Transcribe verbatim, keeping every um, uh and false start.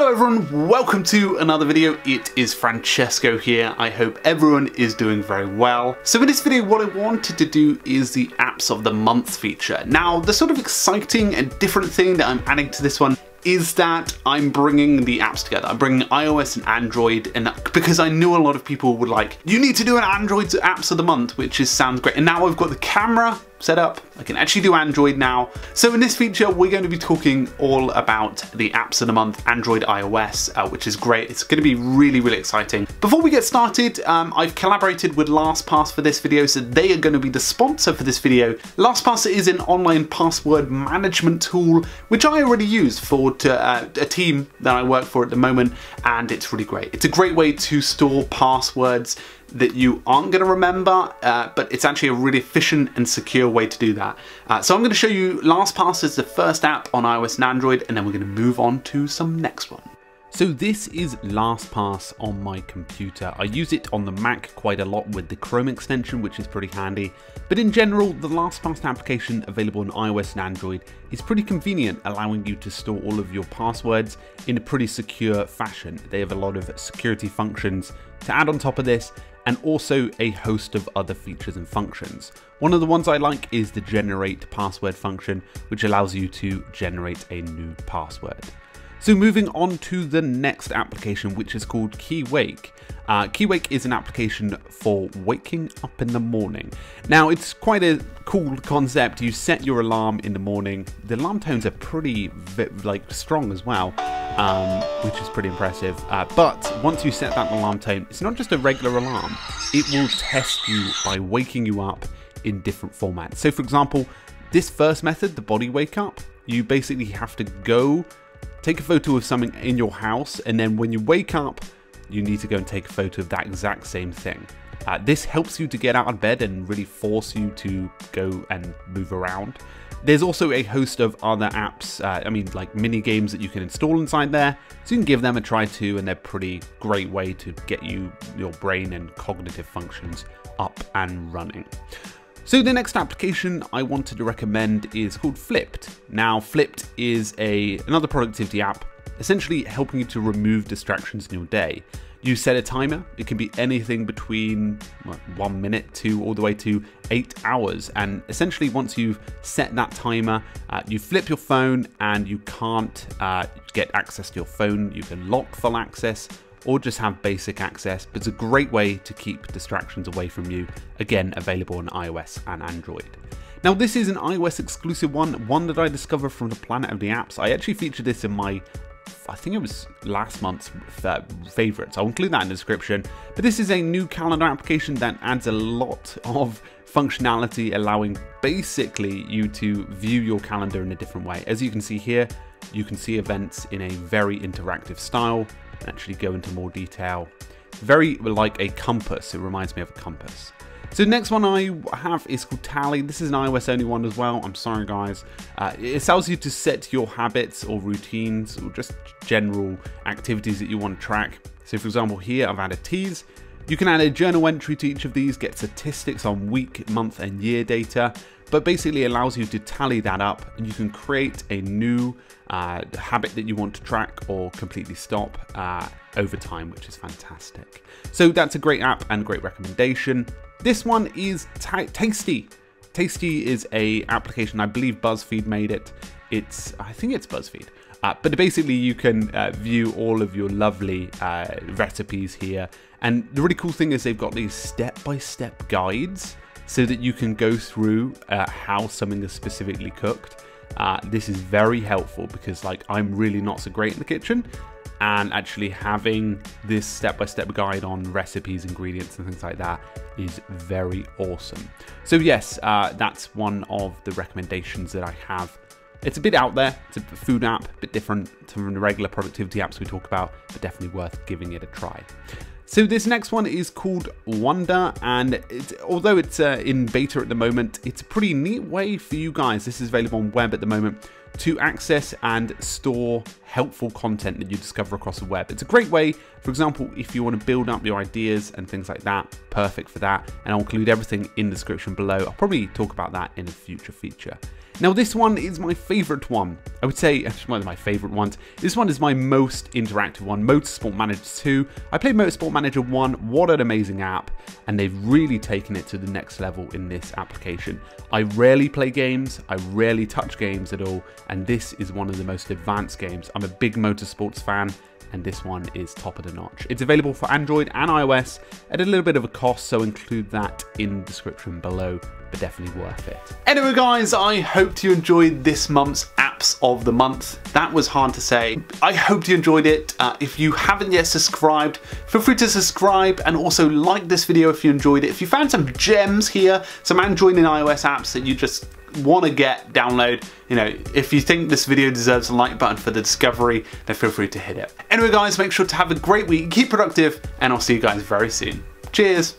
Hello everyone, welcome to another video. It is Francesco here. I hope everyone is doing very well. So in this video, what I wanted to do is the apps of the month feature. Now, the sort of exciting and different thing that I'm adding to this one is that I'm bringing the apps together. I'm bringing iOS and Android, and because I knew a lot of people would like, you need to do an Android apps of the month, which is sounds great. And now I've got the camera set up, I can actually do Android now. So in this feature, we're going to be talking all about the apps of the month, Android, iOS, uh, which is great. It's gonna be really, really exciting. Before we get started, um, I've collaborated with LastPass for this video, so they are gonna be the sponsor for this video. LastPass is an online password management tool, which I already used for to, uh, a team that I work for at the moment, and it's really great. It's a great way to store passwords that you aren't going to remember, uh, but it's actually a really efficient and secure way to do that. Uh, so I'm going to show you LastPass as the first app on iOS and Android, and then we're going to move on to some next one. So this is LastPass on my computer. I use it on the Mac quite a lot with the Chrome extension, which is pretty handy. But in general, the LastPass application available on iOS and Android is pretty convenient, allowing you to store all of your passwords in a pretty secure fashion. They have a lot of security functions to add on top of this, and also a host of other features and functions. One of the ones I like is the generate password function, which allows you to generate a new password. So moving on to the next application, which is called KiWake. Uh, KiWake is an application for waking up in the morning. Now, it's quite a cool concept. You set your alarm in the morning. The alarm tones are pretty like strong as well, um, which is pretty impressive. Uh, but once you set that alarm tone, it's not just a regular alarm. It will test you by waking you up in different formats. So for example, this first method, the body wake up, you basically have to go take a photo of something in your house, and then when you wake up, you need to go and take a photo of that exact same thing. Uh, this helps you to get out of bed and really force you to go and move around. There's also a host of other apps, uh, I mean like mini games that you can install inside there, so you can give them a try too, and they're a pretty great way to get you your brain and cognitive functions up and running. So the next application I wanted to recommend is called Flipped. Now, Flipped is a, another productivity app, essentially helping you to remove distractions in your day. You set a timer. It can be anything between what, one minute to all the way to eight hours. And essentially, once you've set that timer, uh, you flip your phone and you can't uh, get access to your phone. You can lock full access, or just have basic access, but it's a great way to keep distractions away from you. Again, available on iOS and Android. Now, this is an iOS exclusive one, one that I discovered from the Planet of the Apps. I actually featured this in my, I think it was last month's uh, favorites. I'll include that in the description. But this is a new calendar application that adds a lot of functionality, allowing basically you to view your calendar in a different way. As you can see here, you can see events in a very interactive style. Actually go into more detail, very like a compass. It reminds me of a compass. So the next one I have is called Tally. This is an iOS only one as well, I'm sorry guys. Uh, it allows you to set your habits or routines or just general activities that you want to track. So for example here, I've added teas. You can add a journal entry to each of these, get statistics on week, month and year data, but basically allows you to tally that up, and you can create a new uh, habit that you want to track or completely stop uh, over time, which is fantastic. So that's a great app and great recommendation. This one is ta Tasty. Tasty is a application, I believe BuzzFeed made it. It's, I think it's BuzzFeed. Uh, but basically you can uh, view all of your lovely uh, recipes here. And the really cool thing is they've got these step-by-step guides so that you can go through uh, how something is specifically cooked. Uh, this is very helpful because like I'm really not so great in the kitchen, and actually having this step-by-step guide on recipes, ingredients and things like that is very awesome. So yes, uh, that's one of the recommendations that I have. It's a bit out there, it's a food app, a bit different from the regular productivity apps we talk about, but definitely worth giving it a try. So this next one is called WONDR, and it's, although it's uh, in beta at the moment, it's a pretty neat way for you guys, this is available on web at the moment, to access and store helpful content that you discover across the web. It's a great way, for example, if you want to build up your ideas and things like that, perfect for that, and I'll include everything in the description below. I'll probably talk about that in a future feature. Now this one is my favorite one. I would say actually one of my favorite ones. This one is my most interactive one, Motorsport Manager two. I played Motorsport Manager one, what an amazing app, and they've really taken it to the next level in this application. I rarely play games, I rarely touch games at all, and this is one of the most advanced games. I'm a big motorsports fan, and this one is top of the notch. It's available for Android and iOS at a little bit of a cost, so include that in the description below, but definitely worth it. Anyway guys, I hope you enjoyed this month's apps of the month. That was hard to say. I hope you enjoyed it. Uh, if you haven't yet subscribed, feel free to subscribe and also like this video if you enjoyed it. If you found some gems here, some Android and iOS apps that you just want to get, download, you know, if you think this video deserves a like button for the discovery, then feel free to hit it. Anyway guys, make sure to have a great week, keep productive, and I'll see you guys very soon. Cheers.